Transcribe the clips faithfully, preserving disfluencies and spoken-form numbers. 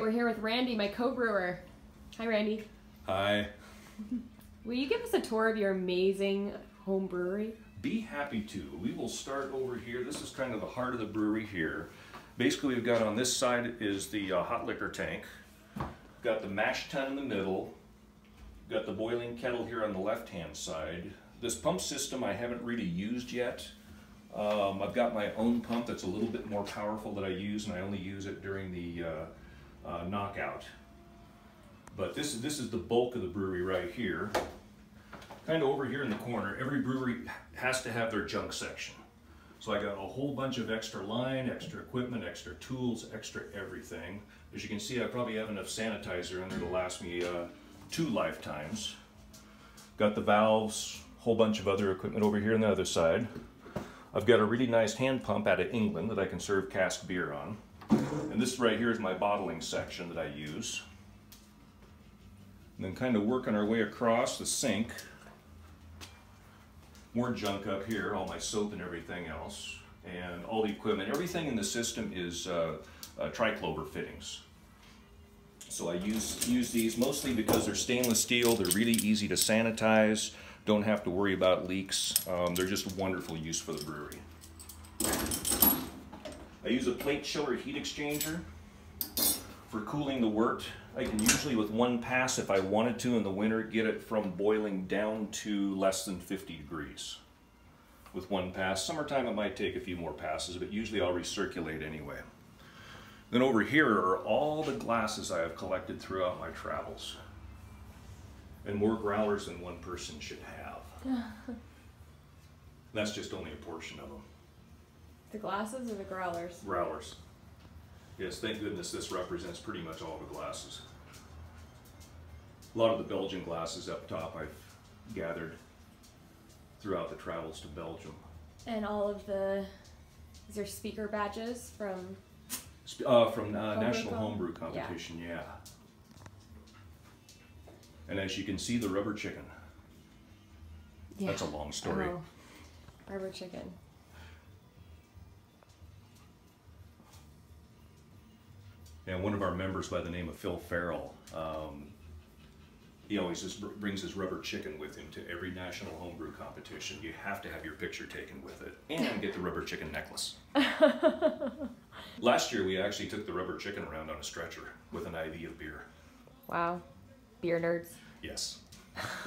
right, we're here with Randy, my co-brewer. Hi, Randy. Hi. Will you give us a tour of your amazing home brewery? Be happy to. We will start over here. This is kind of the heart of the brewery here. Basically, we've got on this side is the uh, hot liquor tank. Got the mash tun in the middle. Got the boiling kettle here on the left-hand side. This pump system I haven't really used yet. Um, I've got my own pump that's a little bit more powerful that I use, and I only use it during the uh, uh, knockout. But this, this is the bulk of the brewery right here. Kind of over here in the corner, every brewery has to have their junk section. So I got a whole bunch of extra line, extra equipment, extra tools, extra everything. As you can see, I probably have enough sanitizer in there to last me uh, two lifetimes. Got the valves, whole bunch of other equipment over here on the other side. I've got a really nice hand pump out of England that I can serve cask beer on. And this right here is my bottling section that I use. And then kind of working our way across the sink. More junk up here, all my soap and everything else. And all the equipment, everything in the system is uh, uh, triclover fittings. So I use, use these mostly because they're stainless steel, they're really easy to sanitize. Don't have to worry about leaks. Um, they're just wonderful use for the brewery. I use a plate chiller heat exchanger for cooling the wort. I can usually with one pass, if I wanted to in the winter, get it from boiling down to less than fifty degrees with one pass. Summertime it might take a few more passes, but usually I'll recirculate anyway. Then over here are all the glasses I have collected throughout my travels. And more growlers than one person should have. That's just only a portion of them. The glasses or the growlers? Growlers. Yes, thank goodness this represents pretty much all the glasses. A lot of the Belgian glasses up top I've gathered throughout the travels to Belgium. And all of the, is there speaker badges from? Uh, from uh, National Homebrew Competition, yeah. yeah. And as you can see, the rubber chicken. Yeah. That's a long story. Oh, rubber chicken. And one of our members by the name of Phil Farrell, um, he always just brings his rubber chicken with him to every national homebrew competition. You have to have your picture taken with it and get the rubber chicken necklace. Last year, we actually took the rubber chicken around on a stretcher with an I V of beer. Wow. Beer nerds. Yes,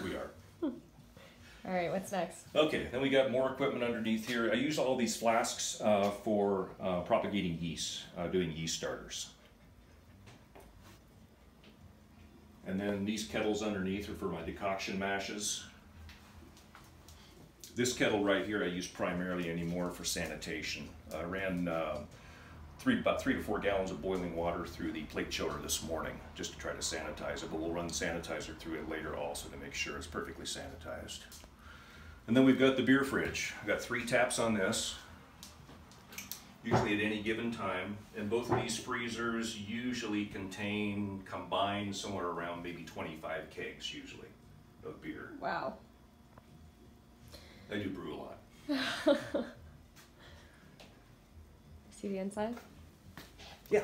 we are. All right, what's next? Okay, then we got more equipment underneath here. I use all these flasks uh, for uh, propagating yeast, uh, doing yeast starters. And then these kettles underneath are for my decoction mashes. This kettle right here I use primarily anymore for sanitation. I ran uh, Three, about three to four gallons of boiling water through the plate chiller this morning just to try to sanitize it, but we'll run sanitizer through it later also to make sure it's perfectly sanitized. And then we've got the beer fridge. I've got three taps on this, usually at any given time, and both of these freezers usually contain, combined, somewhere around maybe twenty-five kegs usually of beer. Wow. I do brew a lot. See the inside? Yeah.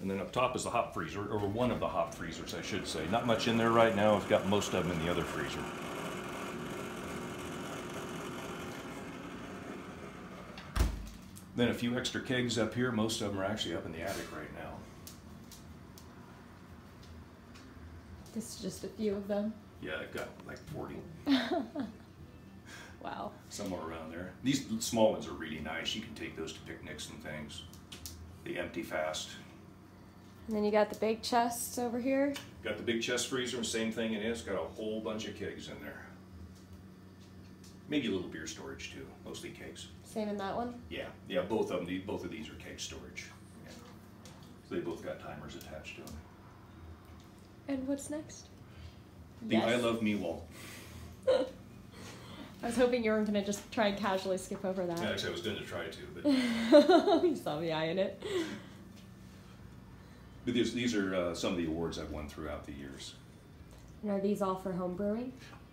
And then up top is the hop freezer, or one of the hop freezers, I should say. Not much in there right now. I've got most of them in the other freezer. Then a few extra kegs up here. Most of them are actually up in the attic right now. This is just a few of them. Yeah, I've got like forty. Wow. Somewhere around there. These small ones are really nice. You can take those to picnics and things. They empty fast. And then you got the big chests over here. Got the big chest freezer, same thing it is. Got a whole bunch of kegs in there. Maybe a little beer storage too, mostly kegs. Same in that one? Yeah, yeah, both of them. Both of these are keg storage. Yeah. So they both got timers attached to them. And what's next? The yes. I Love Me wall. I was hoping you weren't going to just try and casually skip over that. Yeah, actually, I was going to try to, but... You saw the eye in it. But these, these are uh, some of the awards I've won throughout the years. And are these all for home brewing?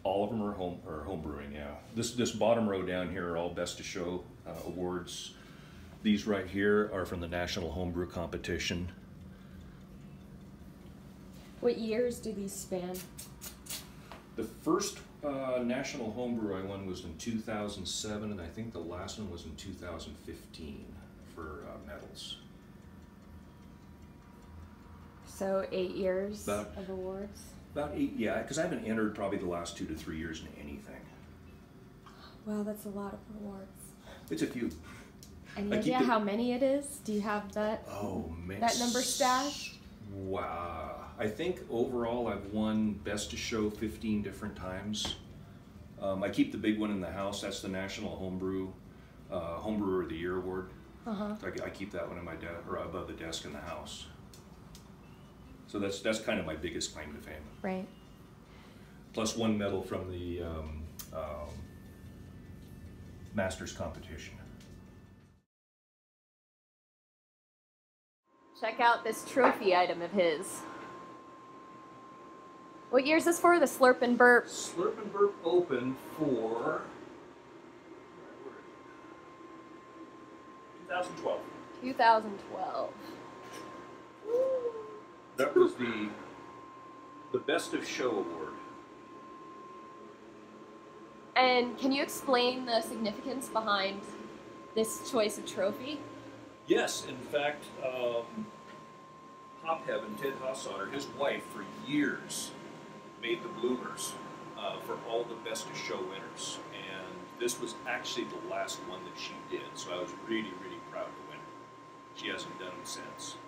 All of them are home or home brewing. Yeah, this this bottom row down here are all best to show uh, awards. These right here are from the National Homebrew Competition. What years do these span? The first uh, National Homebrew I won was in two thousand seven, and I think the last one was in two thousand fifteen for uh, medals. So eight years about, of awards? About eight, yeah, because I haven't entered probably the last two to three years in anything. Wow, that's a lot of awards. It's a few. Any idea how many it is? Do you have that, oh, man. that number stashed? Wow. I think overall I've won Best to Show fifteen different times. Um, I keep the big one in the house. That's the National Homebrew uh, Homebrewer of the Year award. Uh-huh. So I, I keep that one in my de or above the desk in the house. So that's that's kind of my biggest claim to fame. Right. Plus one medal from the um, um, Masters competition. Check out this trophy item of his. What year is this for? The Slurp and Burp? Slurp and Burp opened for twenty twelve. twenty twelve. Woo. That was the the Best of Show award. And can you explain the significance behind this choice of trophy? Yes, in fact, um, Hop Heaven, Ted Haussauder, his wife for years made the bloomers uh, for all the Best of Show winners, and this was actually the last one that she did, so I was really, really proud to win it. She hasn't done them since.